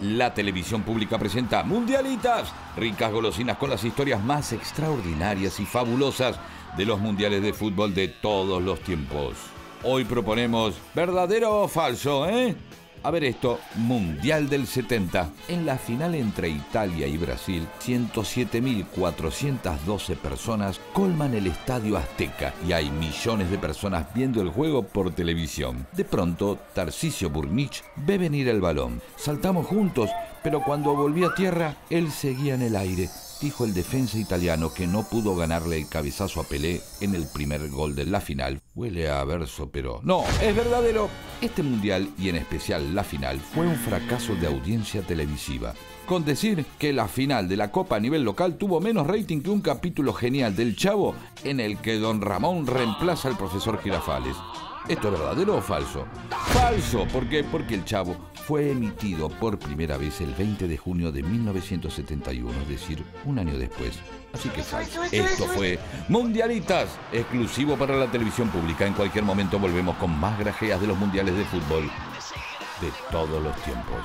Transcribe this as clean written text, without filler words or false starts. La televisión pública presenta Mundialitas, ricas golosinas con las historias más extraordinarias y fabulosas de los mundiales de fútbol de todos los tiempos. Hoy proponemos verdadero o falso, ¿eh? A ver esto, Mundial del 70. En la final entre Italia y Brasil, 107.412 personas colman el Estadio Azteca y hay millones de personas viendo el juego por televisión. De pronto, Tarcisio Burgnich ve venir el balón. Saltamos juntos, pero cuando volví a tierra, él seguía en el aire, dijo el defensa italiano que no pudo ganarle el cabezazo a Pelé en el primer gol de la final. Huele a verso, pero no, es verdadero. Este mundial, y en especial la final, fue un fracaso de audiencia televisiva. Con decir que la final de la Copa a nivel local tuvo menos rating que un capítulo genial del Chavo en el que Don Ramón reemplaza al profesor Jirafales. ¿Esto es verdadero o falso? ¡Falso! ¿Por qué? Porque el Chavo fue emitido por primera vez el 20 de junio de 1971, es decir, un año después. Así que falso. Esto fue Mundialitas, exclusivo para la televisión pública. En cualquier momento volvemos con más grajeas de los mundiales de fútbol de todos los tiempos.